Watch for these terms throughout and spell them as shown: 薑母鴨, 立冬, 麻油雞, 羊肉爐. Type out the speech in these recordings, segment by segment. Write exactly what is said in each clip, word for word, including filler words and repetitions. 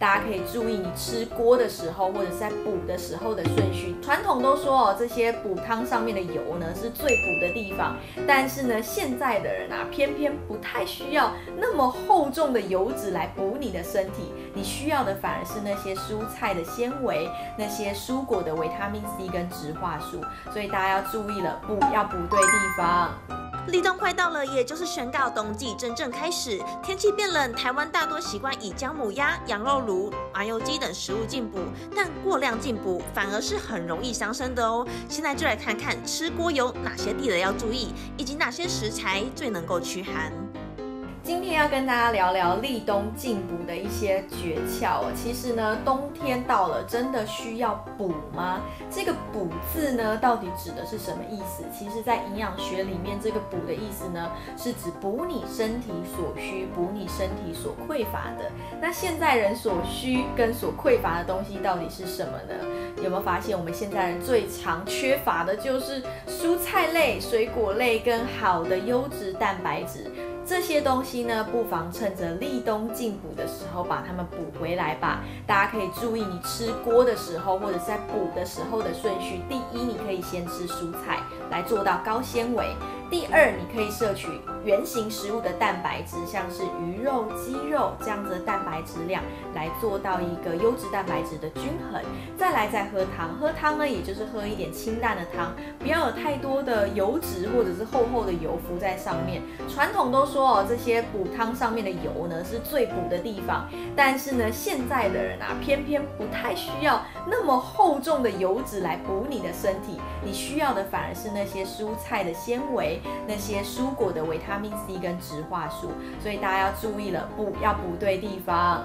大家可以注意你吃锅的时候，或者是在补的时候的顺序。传统都说哦，这些补汤上面的油呢是最补的地方，但是呢，现在的人啊，偏偏不太需要那么厚重的油脂来补你的身体，你需要的反而是那些蔬菜的纤维，那些蔬果的维他命 C 跟植化素，所以大家要注意了，补要补对地方。 立冬快到了，也就是宣告冬季真正开始。天气变冷，台湾大多习惯以姜母鸭、羊肉炉、麻油鸡等食物进补，但过量进补反而是很容易伤身的哦。现在就来看看吃锅有哪些地雷要注意，以及哪些食材最能够驱寒。 今天要跟大家聊聊立冬进补的一些诀窍哦。其实呢，冬天到了，真的需要补吗？这个“补”字呢，到底指的是什么意思？其实，在营养学里面，这个“补”的意思呢，是指补你身体所需，补你身体所匮乏的。那现在人所需跟所匮乏的东西到底是什么呢？有没有发现，我们现在人最常缺乏的就是蔬菜类、水果类跟好的优质蛋白质。 这些东西呢，不妨趁着立冬进补的时候把它们补回来吧。大家可以注意，你吃锅的时候，或者是在补的时候的顺序。第一，你可以先吃蔬菜，来做到高纤维。 第二，你可以摄取原型食物的蛋白质，像是鱼肉、鸡肉这样子的蛋白质量，来做到一个优质蛋白质的均衡。再来再喝汤，喝汤呢，也就是喝一点清淡的汤，不要有太多的油脂或者是厚厚的油浮在上面。传统都说哦，这些补汤上面的油呢是最补的地方，但是呢，现在的人啊，偏偏不太需要那么厚重的油脂来补你的身体，你需要的反而是那些蔬菜的纤维。 那些蔬果的维他命 C 跟植化素，所以大家要注意了，补要补对地方。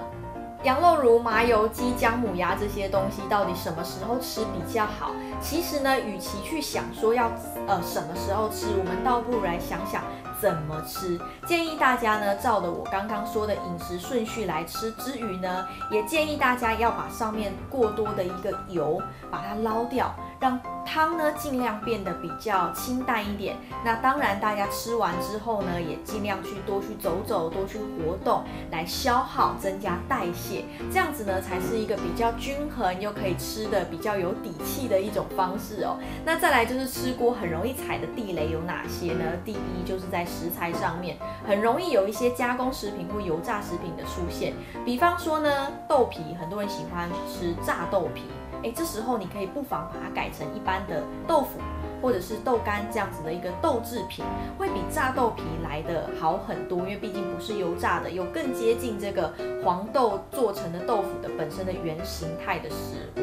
羊肉炉、麻油鸡、姜母鸭这些东西，到底什么时候吃比较好？其实呢，与其去想说要呃什么时候吃，我们倒不如来想想。 怎么吃？建议大家呢，照着我刚刚说的饮食顺序来吃之余呢，也建议大家要把上面过多的一个油把它捞掉，让汤呢尽量变得比较清淡一点。那当然，大家吃完之后呢，也尽量去多去走走，多去活动，来消耗，增加代谢，这样子呢才是一个比较均衡又可以吃的比较有底气的一种方式哦。那再来就是吃锅很容易踩的地雷有哪些呢？第一就是在 食材上面很容易有一些加工食品或油炸食品的出现，比方说呢，豆皮，很多人喜欢吃炸豆皮，哎，这时候你可以不妨把它改成一般的豆腐。 或者是豆干这样子的一个豆制品，会比炸豆皮来的好很多，因为毕竟不是油炸的，有更接近这个黄豆做成的豆腐的本身的原形态的食物。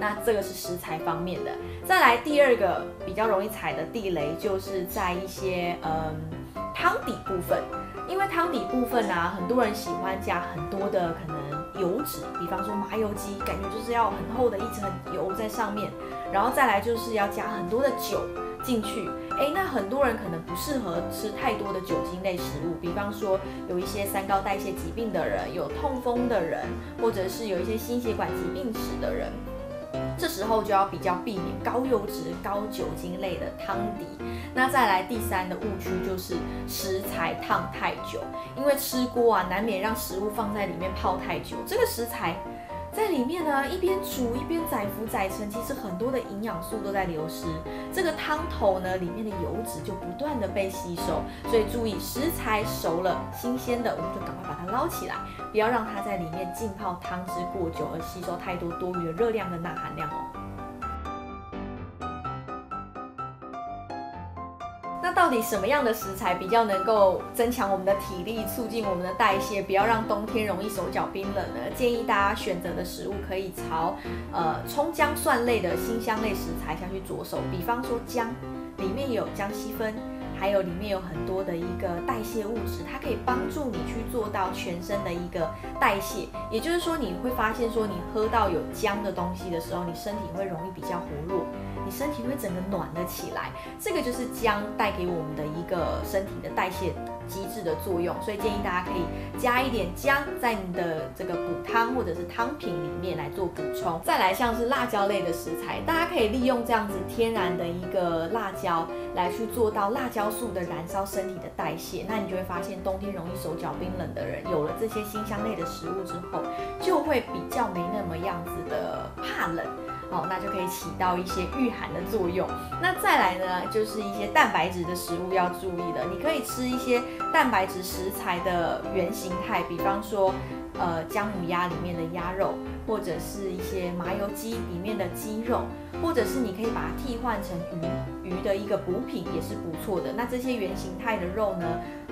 那这个是食材方面的。再来第二个比较容易踩的地雷，就是在一些嗯汤底部分，因为汤底部分啊，很多人喜欢加很多的可能油脂，比方说麻油鸡，感觉就是要很厚的一层油在上面。 然后再来就是要加很多的酒进去，哎，那很多人可能不适合吃太多的酒精类食物，比方说有一些三高代谢疾病的人，有痛风的人，或者是有一些心血管疾病史的人。 这时候就要比较避免高油脂、高酒精类的汤底。那再来第三的误区就是食材烫太久，因为吃锅啊，难免让食物放在里面泡太久。这个食材在里面呢，一边煮一边载浮载沉，其实很多的营养素都在流失。这个汤头呢，里面的油脂就不断的被吸收，所以注意食材熟了，新鲜的我们就赶快把它捞起来。 不要让它在里面浸泡汤汁过久，而吸收太多多余的热量跟钠含量哦。 那到底什么样的食材比较能够增强我们的体力，促进我们的代谢，不要让冬天容易手脚冰冷呢？建议大家选择的食物可以朝呃葱姜蒜类的辛香类食材下去着手，比方说姜，里面有姜烯酚，还有里面有很多的一个代谢物质，它可以帮助你去做到全身的一个代谢。也就是说，你会发现说，你喝到有姜的东西的时候，你身体会容易比较活络。 你身体会整个暖了起来，这个就是姜带给我们的一个身体的代谢机制的作用，所以建议大家可以加一点姜在你的这个补汤或者是汤品里面来做补充。再来像是辣椒类的食材，大家可以利用这样子天然的一个辣椒来去做到辣椒素的燃烧身体的代谢，那你就会发现冬天容易手脚冰冷的人，有了这些辛香类的食物之后，就会比较没那么样子的怕冷。 哦，那就可以起到一些御寒的作用。那再来呢，就是一些蛋白质的食物要注意的。你可以吃一些蛋白质食材的原形态，比方说，呃，姜母鸭里面的鸭肉，或者是一些麻油鸡里面的鸡肉，或者是你可以把它替换成鱼鱼的一个补品，也是不错的。那这些原形态的肉呢，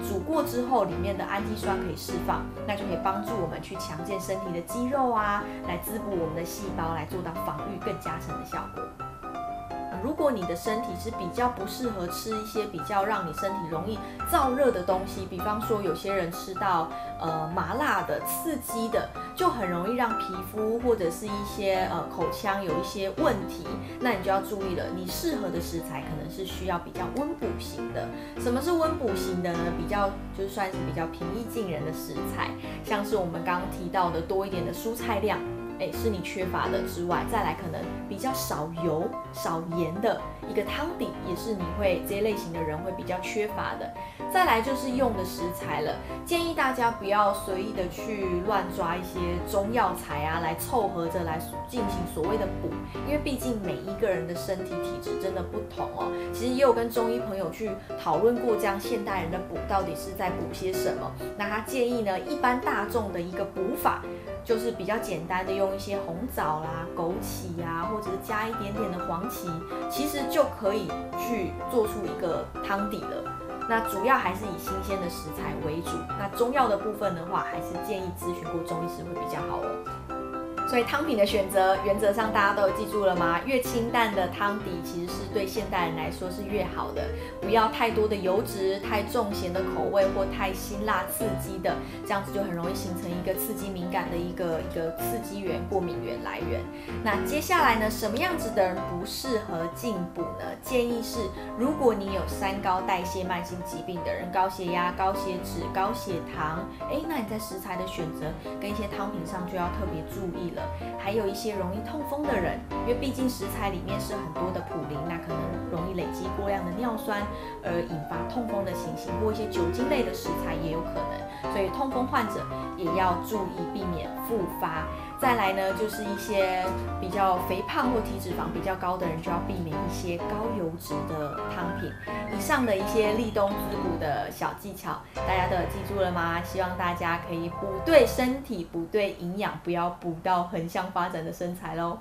煮过之后里面的氨基酸可以释放，那就可以帮助我们去强健身体的肌肉啊，来滋补我们的细胞，来做到防御。 更加成的效果。如果你的身体是比较不适合吃一些比较让你身体容易燥热的东西，比方说有些人吃到呃麻辣的、刺激的，就很容易让皮肤或者是一些呃口腔有一些问题，那你就要注意了。你适合的食材可能是需要比较温补型的。什么是温补型的呢？比较就算是比较平易近人的食材，像是我们刚刚提到的多一点的蔬菜量。 哎，是你缺乏的之外，再来可能比较少油、少盐的一个汤底，也是你会这一类型的人会比较缺乏的。再来就是用的食材了，建议大家不要随意的去乱抓一些中药材啊，来凑合着来进行所谓的补，因为毕竟每一个人的身体体质真的不同哦。其实也有跟中医朋友去讨论过，这样现代人的补到底是在补些什么？那他建议呢，一般大众的一个补法。 就是比较简单的用一些红枣啦、枸杞呀、啊，或者是加一点点的黄芪，其实就可以去做出一个汤底了。那主要还是以新鲜的食材为主。那中药的部分的话，还是建议咨询过中医师会比较好哦。 所以汤品的选择，原则上大家都有记住了吗？越清淡的汤底，其实是对现代人来说是越好的。不要太多的油脂、太重咸的口味或太辛辣刺激的，这样子就很容易形成一个刺激敏感的一个一个刺激源、过敏源来源。那接下来呢，什么样子的人不适合进补呢？建议是，如果你有三高代谢慢性疾病的人，高血压、高血脂、高血糖，哎，那你在食材的选择跟一些汤品上就要特别注意了。 还有一些容易痛风的人，因为毕竟食材里面是很多的普林，那可能容易累积过量的尿酸，而引发痛风的情形，或一些酒精类的食材也有可能，所以痛风患者也要注意避免复发。再来呢，就是一些比较肥胖或体脂肪比较高的人，就要避免一些高油脂的汤品。以上的一些立冬滋补的小技巧，大家都有记住了吗？希望大家可以补对身体，补对营养，不要补到 横向发展的身材喽。